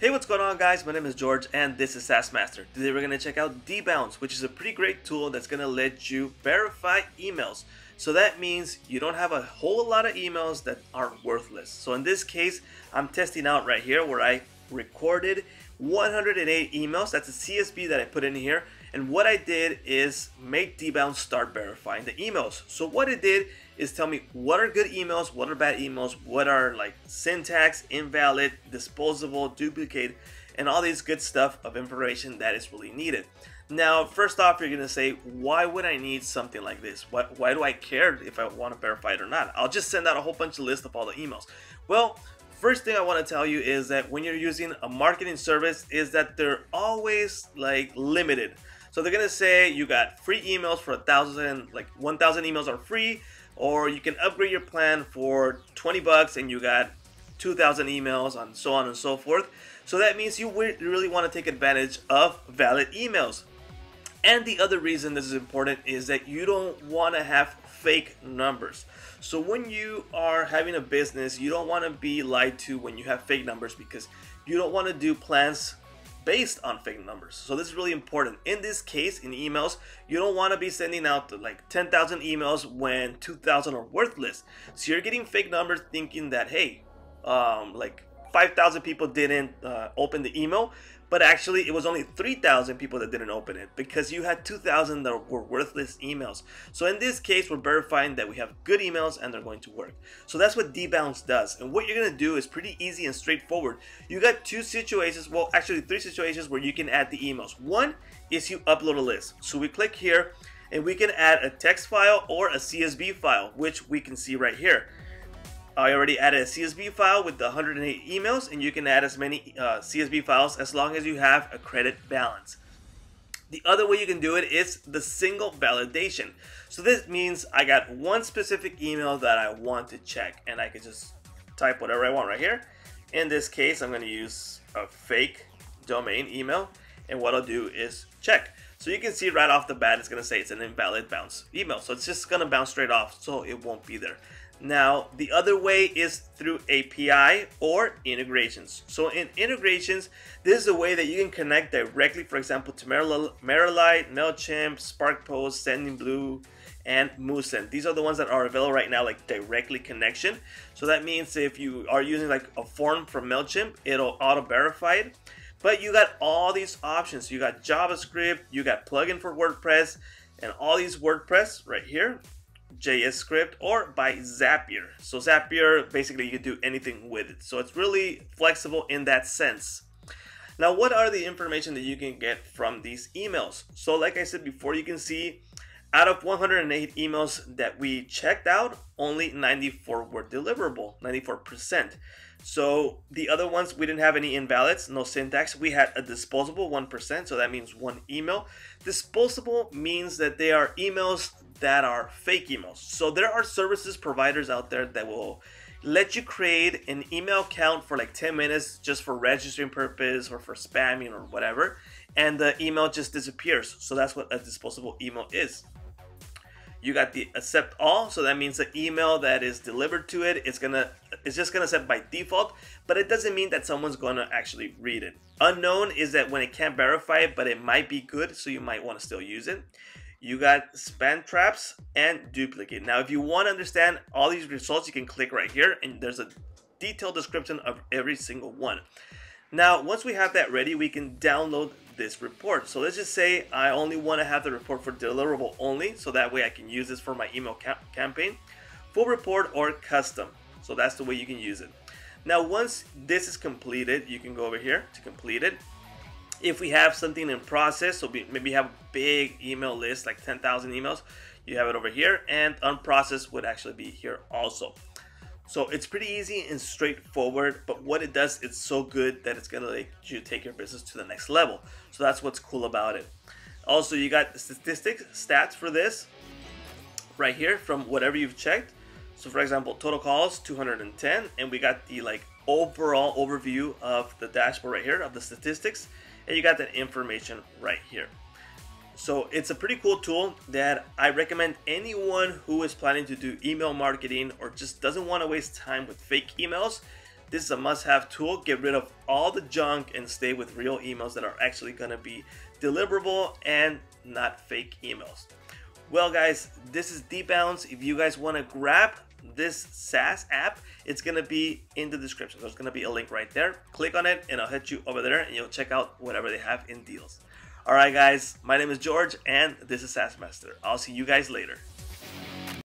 Hey, what's going on guys? My name is George and this is SaaS Master. Today we're going to check out DeBounce, which is a pretty great tool that's going to let you verify emails. So that means you don't have a whole lot of emails that are worthless. So in this case, I'm testing out right here where I recorded 108 emails. That's a CSV that I put in here. And what I did is make DeBounce start verifying the emails. So what it did is tell me what are good emails, what are bad emails, what are like syntax, invalid, disposable, duplicate, and all these good stuff of information that is really needed. Now, first off, you're gonna say, why would I need something like this? Why do I care if I wanna verify it or not? I'll just send out a whole bunch of lists of all the emails. Well, first thing I want to tell you is that when you're using a marketing service is that they're always like limited. So they're gonna say you got free emails for 1,000, like 1,000 emails are free, or you can upgrade your plan for 20 bucks and you got 2,000 emails, and so on and so forth. So that means you really want to take advantage of valid emails. And the other reason this is important is that you don't want to have fake numbers. So when you are having a business, you don't want to be lied to when you have fake numbers, because you don't want to do plans based on fake numbers. So this is really important. In this case, in emails, you don't want to be sending out like 10,000 emails when 2,000 are worthless. So you're getting fake numbers thinking that, hey, like 5,000 people didn't open the email, but actually it was only 3,000 people that didn't open it because you had 2,000 that were worthless emails. So in this case, we're verifying that we have good emails and they're going to work. So that's what DeBounce does. And what you're going to do is pretty easy and straightforward. You got two situations, well actually three situations where you can add the emails. One is you upload a list. So we click here and we can add a text file or a CSV file, which we can see right here. I already added a CSV file with the 108 emails, and you can add as many CSV files as long as you have a credit balance. The other way you can do it is the single validation. So this means I got one specific email that I want to check, and I can just type whatever I want right here. In this case, I'm going to use a fake domain email, and what I'll do is check. So you can see right off the bat, it's going to say it's an invalid bounce email. So it's just going to bounce straight off, so it won't be there. Now, the other way is through API or integrations. So in integrations, this is a way that you can connect directly, for example, to MailerLite, MailChimp, SparkPost, Sendinblue, and Moosend. These are the ones that are available right now, like directly connection. So that means if you are using like a form from MailChimp, it'll auto-verify it. But you got all these options. You got JavaScript, you got plugin for WordPress, and all these WordPress right here. JS script, or by Zapier. So Zapier, basically you can do anything with it. So it's really flexible in that sense. Now, what are the information that you can get from these emails? So like I said before, you can see out of 108 emails that we checked out, only 94 were deliverable, 94%. So the other ones, we didn't have any invalids, no syntax. We had a disposable 1%, so that means one email. Disposable means that they are emails that are fake emails. So there are services providers out there that will let you create an email account for like 10 minutes just for registering purpose or for spamming or whatever, and the email just disappears. So that's what a disposable email is. You got the accept all, so that means the email that is delivered to it, it's just gonna accept by default, but it doesn't mean that someone's gonna actually read it. Unknown is that when it can't verify it, but it might be good, so you might wanna still use it. You got spam traps and duplicate. Now, if you want to understand all these results, you can click right here and there's a detailed description of every single one. Now, once we have that ready, we can download this report. So let's just say I only want to have the report for deliverable only, so that way I can use this for my email campaign. Full report or custom. So that's the way you can use it. Now, once this is completed, you can go over here to complete it. If we have something in process, so maybe you have a big email list, like 10,000 emails, you have it over here, and unprocessed would actually be here also. So it's pretty easy and straightforward, but what it does, it's so good that it's gonna let you take your business to the next level. So that's what's cool about it. Also, you got statistics, stats for this, right here from whatever you've checked. So for example, total calls, 210, and we got the like overall overview of the dashboard right here, of the statistics. And you got that information right here. So it's a pretty cool tool that I recommend anyone who is planning to do email marketing or just doesn't want to waste time with fake emails. This is a must-have tool. Get rid of all the junk and stay with real emails that are actually going to be deliverable and not fake emails. Well guys, this is DeBounce. If you guys want to grab this SaaS app, it's going to be in the description. There's going to be a link right there. Click on it and I'll hit you over there and you'll check out whatever they have in deals. All right guys, my name is George and this is SaaS Master. I'll see you guys later.